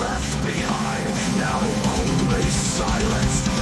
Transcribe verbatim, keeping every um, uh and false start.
Left behind, now only silence.